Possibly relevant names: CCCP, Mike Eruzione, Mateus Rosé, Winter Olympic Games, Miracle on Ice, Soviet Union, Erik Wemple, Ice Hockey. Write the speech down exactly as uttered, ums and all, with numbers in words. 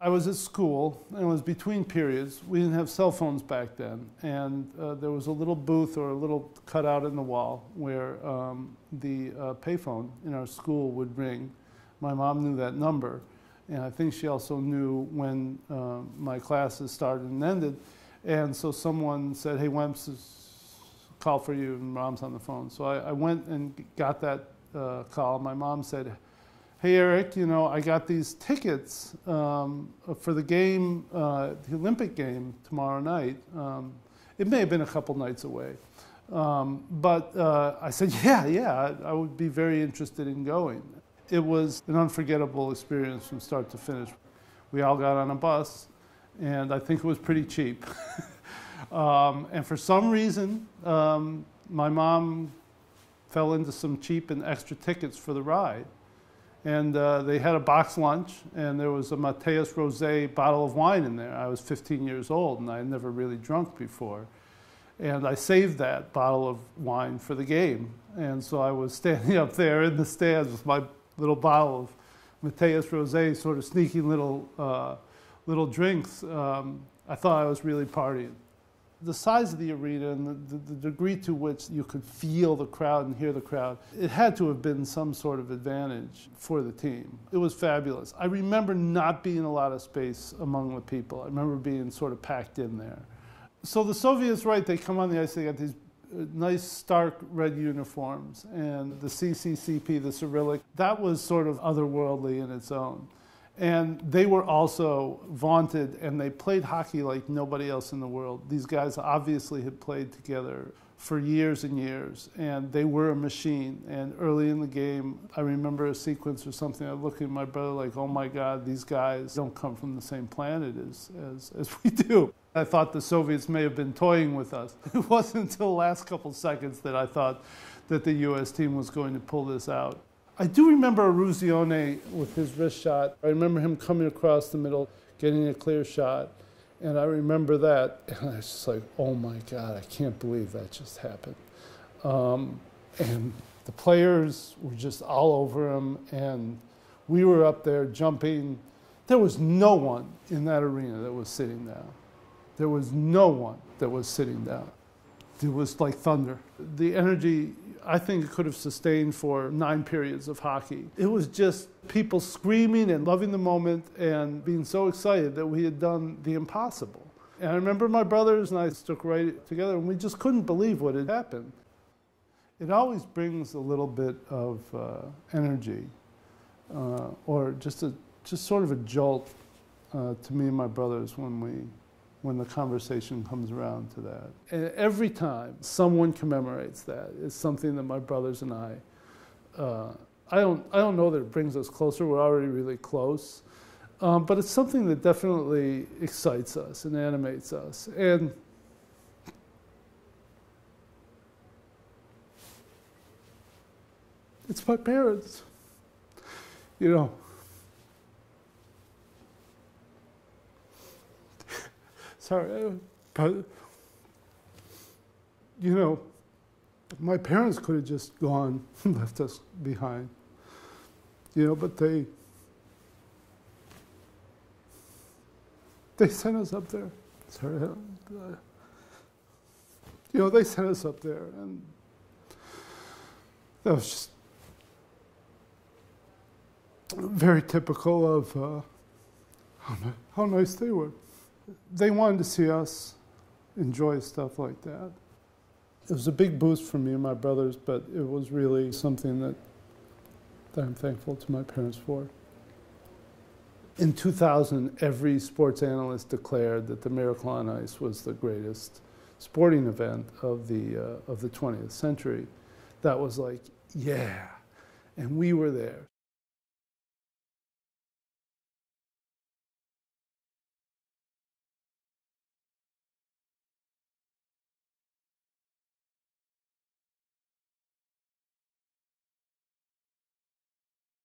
I was at school, and it was between periods. We didn't have cell phones back then, and uh, there was a little booth or a little cutout in the wall where um, the uh, payphone in our school would ring. My mom knew that number, and I think she also knew when uh, my classes started and ended. And so someone said, "Hey, Wemps, call for you," and Mom's on the phone. So I, I went and got that uh, call. My mom said, "Hey, Eric, you know, I got these tickets um, for the game, uh, the Olympic game tomorrow night." Um, it may have been a couple nights away. Um, but uh, I said, yeah, yeah, I, I would be very interested in going. It was an unforgettable experience from start to finish. We all got on a bus, and I think it was pretty cheap. um, and for some reason, um, my mom fell into some cheap and extra tickets for the ride. And uh, they had a box lunch, and there was a Mateus Rosé bottle of wine in there. I was fifteen years old, and I had never really drunk before. And I saved that bottle of wine for the game. And so I was standing up there in the stands with my little bottle of Mateus Rosé, sort of sneaky little, uh, little drinks. Um, I thought I was really partying. The size of the arena and the, the degree to which you could feel the crowd and hear the crowd, it had to have been some sort of advantage for the team. It was fabulous. I remember not being a lot of space among the people. I remember being sort of packed in there. So the Soviets, right, they come on the ice, they got these nice stark red uniforms, and the C C C P, the Cyrillic, that was sort of otherworldly in its own. And they were also vaunted, and they played hockey like nobody else in the world. These guys obviously had played together for years and years, and they were a machine. And early in the game, I remember a sequence or something, I looked at my brother like, oh my God, these guys don't come from the same planet as, as, as we do. I thought the Soviets may have been toying with us. It wasn't until the last couple seconds that I thought that the U S team was going to pull this out. I do remember Eruzione with his wrist shot. I remember him coming across the middle, getting a clear shot, and I remember that, and I was just like, oh my God, I can't believe that just happened. Um, and the players were just all over him, and we were up there jumping. There was no one in that arena that was sitting down. There was no one that was sitting down. It was like thunder. The energy, I think it could have sustained for nine periods of hockey. It was just people screaming and loving the moment and being so excited that we had done the impossible. And I remember my brothers and I stuck right together, and we just couldn't believe what had happened. It always brings a little bit of uh, energy uh, or just, a, just sort of a jolt uh, to me and my brothers when we when the conversation comes around to that. And every time someone commemorates that, it's something that my brothers and I, uh, I don't, I don't know that it brings us closer, we're already really close, um, but it's something that definitely excites us and animates us. And it's my parents, you know. Sorry, but, you know, my parents could have just gone and left us behind, you know, but they, they sent us up there. Sorry, uh, you know, they sent us up there, and that was just very typical of uh, how, ni how nice they were. They wanted to see us enjoy stuff like that. It was a big boost for me and my brothers, but it was really something that, that I'm thankful to my parents for. In two thousand, every sports analyst declared that the Miracle on Ice was the greatest sporting event of the, uh, of the twentieth century. That was like, yeah, and we were there.